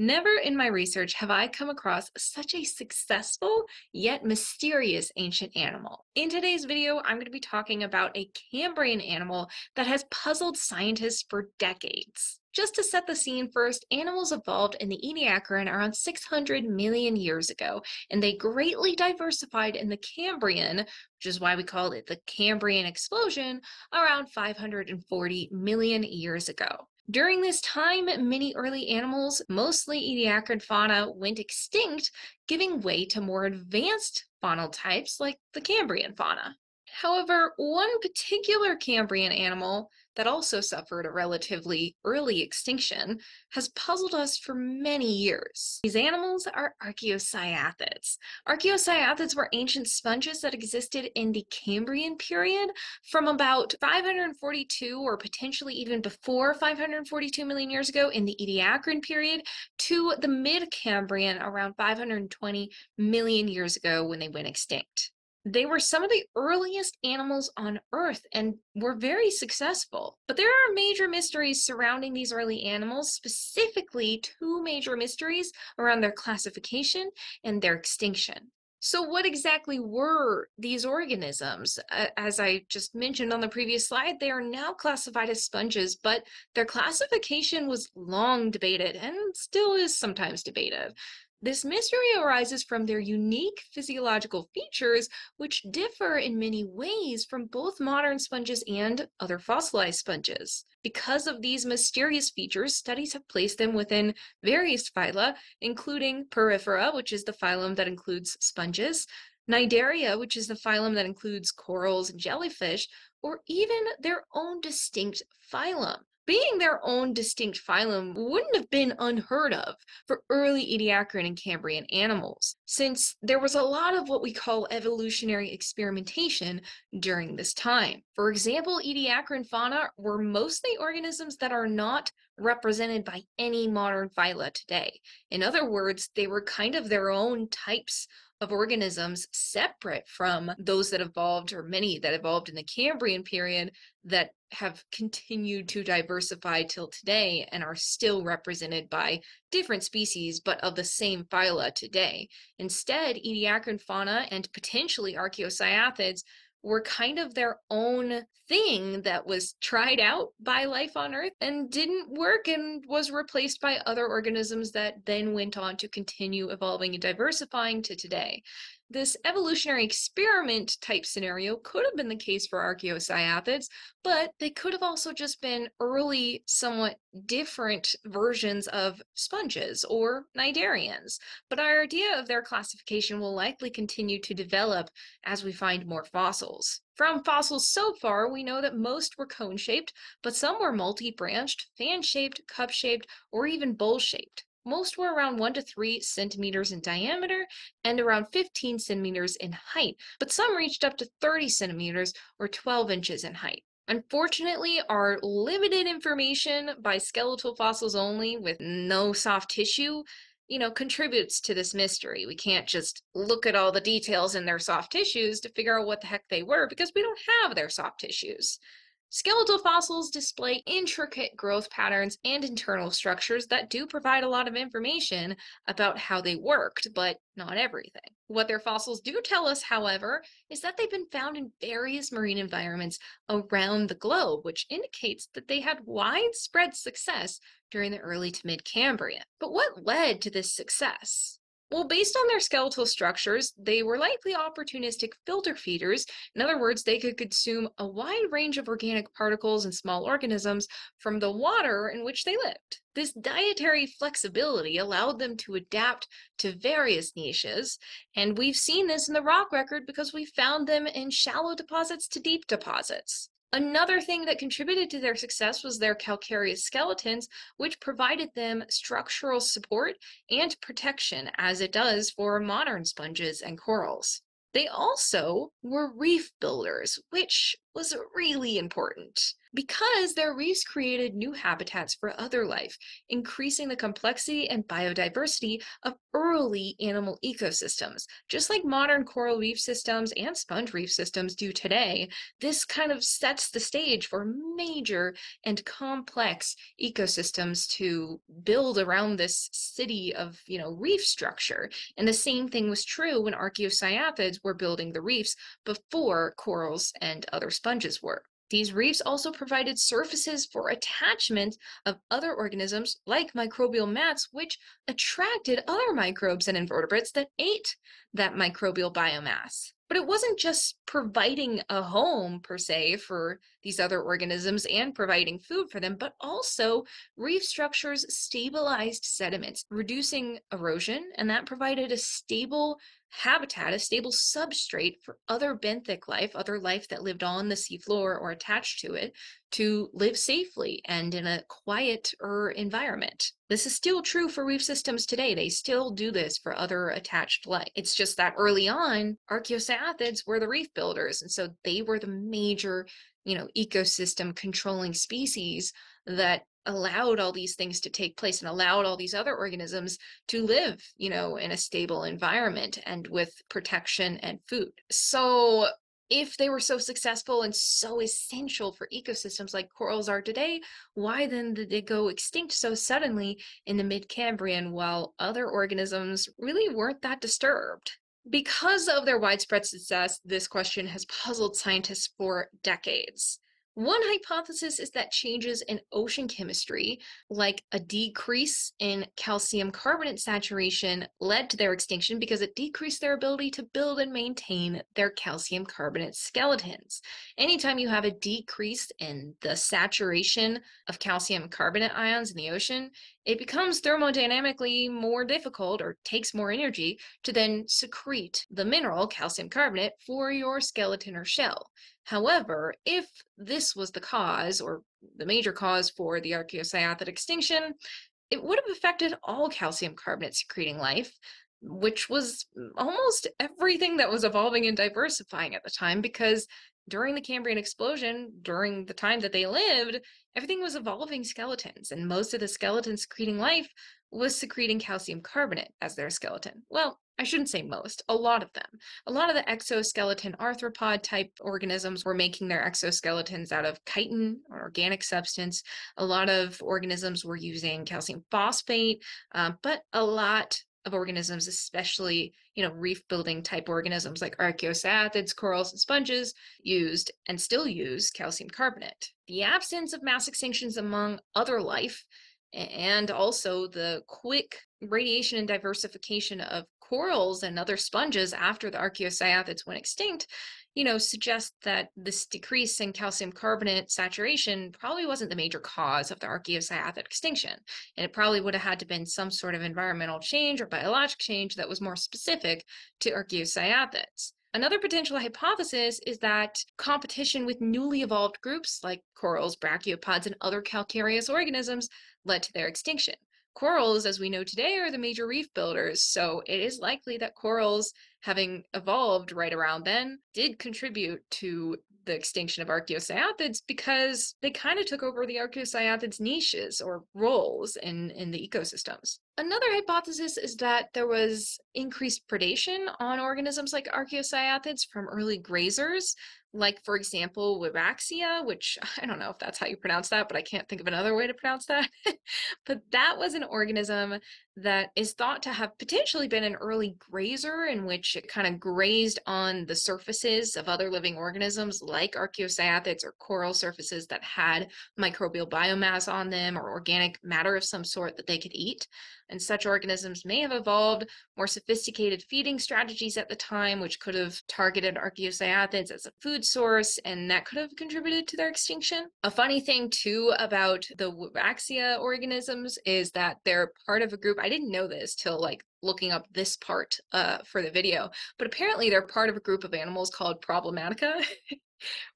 Never in my research have I come across such a successful yet mysterious ancient animal. In today's video, I'm going to be talking about a Cambrian animal that has puzzled scientists for decades. Just to set the scene first, animals evolved in the Ediacaran around 600 million years ago, and they greatly diversified in the Cambrian, which is why we call it the Cambrian Explosion, around 540 million years ago. During this time, many early animals, mostly Ediacaran fauna, went extinct, giving way to more advanced faunal types like the Cambrian fauna. However, one particular Cambrian animal that also suffered a relatively early extinction has puzzled us for many years. These animals are Archaeocyathids. Archaeocyathids were ancient sponges that existed in the Cambrian period from about 542 or potentially even before 542 million years ago in the Ediacaran period to the mid-Cambrian around 520 million years ago when they went extinct. They were some of the earliest animals on Earth and were very successful. But there are major mysteries surrounding these early animals, specifically two major mysteries around their classification and their extinction. So what exactly were these organisms? As I just mentioned on the previous slide, they are now classified as sponges, but their classification was long debated and still is sometimes debated. This mystery arises from their unique physiological features, which differ in many ways from both modern sponges and other fossilized sponges. Because of these mysterious features, studies have placed them within various phyla, including Porifera, which is the phylum that includes sponges, Cnidaria, which is the phylum that includes corals and jellyfish, or even their own distinct phylum. Being their own distinct phylum wouldn't have been unheard of for early Ediacaran and Cambrian animals, since there was a lot of what we call evolutionary experimentation during this time. For example, Ediacaran fauna were mostly organisms that are not represented by any modern phyla today. In other words, they were kind of their own types of organisms separate from those that evolved, or many that evolved in the Cambrian period that have continued to diversify till today and are still represented by different species but of the same phyla today. Instead, Ediacaran fauna and potentially Archaeocyathids were kind of their own thing that was tried out by life on Earth and didn't work and was replaced by other organisms that then went on to continue evolving and diversifying to today. This evolutionary experiment type scenario could have been the case for Archaeocyathids, but they could have also just been early, somewhat different versions of sponges or cnidarians. But our idea of their classification will likely continue to develop as we find more fossils. From fossils so far, we know that most were cone-shaped, but some were multi-branched, fan-shaped, cup-shaped, or even bowl-shaped. Most were around 1 to 3 centimeters in diameter and around 15 centimeters in height, but some reached up to 30 centimeters or 12 inches in height. Unfortunately, our limited information by skeletal fossils only with no soft tissue, contributes to this mystery. We can't just look at all the details in their soft tissues to figure out what the heck they were because we don't have their soft tissues. Skeletal fossils display intricate growth patterns and internal structures that do provide a lot of information about how they worked, but not everything. What their fossils do tell us, however, is that they've been found in various marine environments around the globe, which indicates that they had widespread success during the early to mid-Cambrian. But what led to this success? Well, based on their skeletal structures, they were likely opportunistic filter feeders. In other words, they could consume a wide range of organic particles and small organisms from the water in which they lived. This dietary flexibility allowed them to adapt to various niches, and we've seen this in the rock record because we found them in shallow deposits to deep deposits. Another thing that contributed to their success was their calcareous skeletons, which provided them structural support and protection, as it does for modern sponges and corals. They also were reef builders, which was really important because their reefs created new habitats for other life, increasing the complexity and biodiversity of early animal ecosystems. Just like modern coral reef systems and sponge reef systems do today, this kind of sets the stage for major and complex ecosystems to build around this city of, reef structure. And the same thing was true when Archaeocyathids were building the reefs before corals and other sponges were. These reefs also provided surfaces for attachment of other organisms like microbial mats, which attracted other microbes and invertebrates that ate that microbial biomass. But it wasn't just providing a home, per se, for these other organisms and providing food for them, but also reef structures stabilized sediments, reducing erosion, and that provided a stable habitat, a stable substrate for other benthic life, other life that lived on the seafloor or attached to it, to live safely and in a quieter environment. This is still true for reef systems today. They still do this for other attached life. It's just that early on, Archaeocyathids were the reef builders, and so they were the major, ecosystem controlling species that allowed all these things to take place and allowed all these other organisms to live, in a stable environment and with protection and food. So if they were so successful and so essential for ecosystems like corals are today, why then did they go extinct so suddenly in the mid-Cambrian while other organisms really weren't that disturbed? Because of their widespread success, this question has puzzled scientists for decades. One hypothesis is that changes in ocean chemistry, like a decrease in calcium carbonate saturation, led to their extinction because it decreased their ability to build and maintain their calcium carbonate skeletons. Anytime you have a decrease in the saturation of calcium carbonate ions in the ocean, it becomes thermodynamically more difficult or takes more energy to then secrete the mineral calcium carbonate for your skeleton or shell. However, if this was the cause or the major cause for the Archaeocyathed extinction, it would have affected all calcium carbonate secreting life, which was almost everything that was evolving and diversifying at the time, because during the Cambrian explosion, during the time that they lived, everything was evolving skeletons, and most of the skeleton secreting life was secreting calcium carbonate as their skeleton. Well, I shouldn't say most, a lot of them. A lot of the exoskeleton arthropod type organisms were making their exoskeletons out of chitin, or organic substance. A lot of organisms were using calcium phosphate, but a lot of organisms, especially, reef building type organisms like Archaeocyathids, corals, and sponges, used and still use calcium carbonate. The absence of mass extinctions among other life and also the quick radiation and diversification of corals and other sponges after the Archaeocyathids went extinct, suggest that this decrease in calcium carbonate saturation probably wasn't the major cause of the Archaeocyathed extinction. And it probably would have had to been some sort of environmental change or biologic change that was more specific to Archaeocyathids. Another potential hypothesis is that competition with newly evolved groups like corals, brachiopods, and other calcareous organisms led to their extinction. Corals, as we know today, are the major reef builders, so it is likely that corals, having evolved right around then, did contribute to the extinction of Archaeocyathids because they kind of took over the Archaeocyathids' niches or roles in the ecosystems. Another hypothesis is that there was increased predation on organisms like Archaeocyathids from early grazers, like, for example, Wiwaxia, which I don't know if that's how you pronounce that, but I can't think of another way to pronounce that. But that was an organism that is thought to have potentially been an early grazer, in which it kind of grazed on the surfaces of other living organisms like Archaeocyathids or coral surfaces that had microbial biomass on them or organic matter of some sort that they could eat. And such organisms may have evolved more sophisticated feeding strategies at the time, which could have targeted Archaeocyathids as a food source, and that could have contributed to their extinction. A funny thing, too, about the Wiwaxia organisms is that they're part of a group. I didn't know this till, looking up this part for the video, but apparently they're part of a group of animals called Problematica,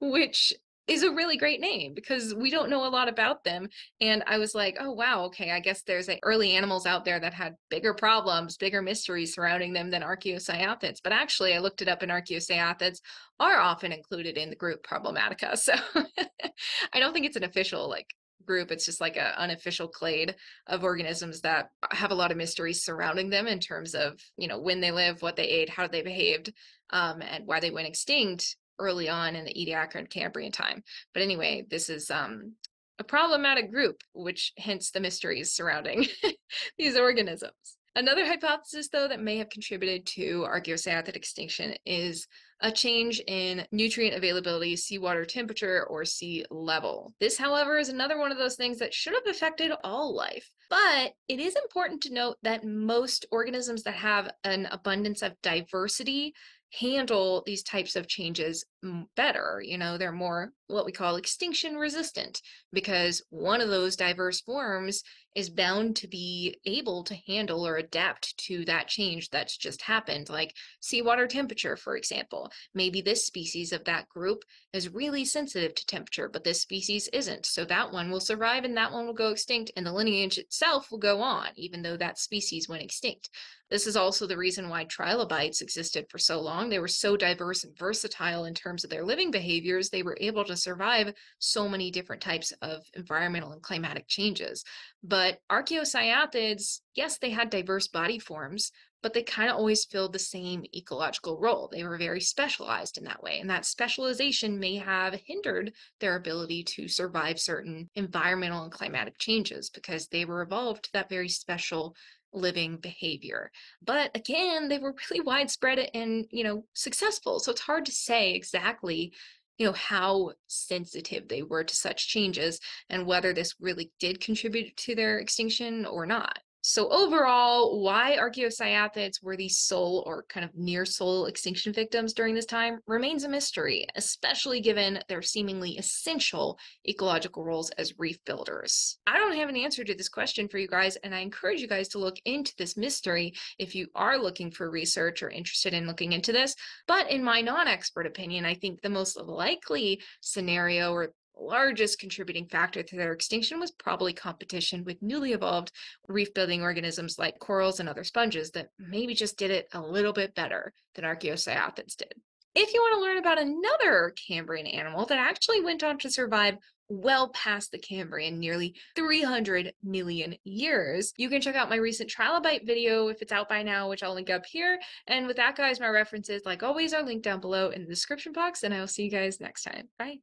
which is a really great name because we don't know a lot about them. And I was like, oh, wow, okay, I guess there's early animals out there that had bigger problems, bigger mysteries surrounding them than Archaeocyathids. But actually, I looked it up, and Archaeocyathids are often included in the group Problematica. So I don't think it's an official group. It's just an unofficial clade of organisms that have a lot of mysteries surrounding them in terms of, when they live, what they ate, how they behaved, and why they went extinct early on in the Ediacaran Cambrian time. But anyway, this is a problematic group, which hence the mysteries surrounding these organisms. Another hypothesis, though, that may have contributed to Archaeocyathed extinction is a change in nutrient availability, seawater temperature, or sea level. This, however, is another one of those things that should have affected all life. But it is important to note that most organisms that have an abundance of diversity handle these types of changes better. They're more what we call extinction resistant, because one of those diverse forms is bound to be able to handle or adapt to that change that's just happened, like seawater temperature, for example. Maybe this species of that group is really sensitive to temperature, but this species isn't. So that one will survive and that one will go extinct, and the lineage itself will go on, even though that species went extinct. This is also the reason why trilobites existed for so long. They were so diverse and versatile in terms of their living behaviors. They were able to survive so many different types of environmental and climatic changes. But Archaeocyathids, yes, they had diverse body forms, but they kind of always filled the same ecological role. They were very specialized in that way, and that specialization may have hindered their ability to survive certain environmental and climatic changes because they were evolved to that very special living behavior. But again, they were really widespread and, successful. So it's hard to say exactly, how sensitive they were to such changes and whether this really did contribute to their extinction or not. So overall, why Archaeocyathids were the sole or kind of near sole extinction victims during this time remains a mystery, especially given their seemingly essential ecological roles as reef builders. I don't have an answer to this question for you guys, and I encourage you guys to look into this mystery if you are looking for research or interested in looking into this. But in my non-expert opinion, I think the most likely scenario or largest contributing factor to their extinction was probably competition with newly evolved reef-building organisms like corals and other sponges that maybe just did it a little bit better than Archaeocyathids did. If you want to learn about another Cambrian animal that actually went on to survive well past the Cambrian, nearly 300 million years, you can check out my recent trilobite video if it's out by now, which I'll link up here. And with that, guys, my references, like always, are linked down below in the description box, and I will see you guys next time. Bye.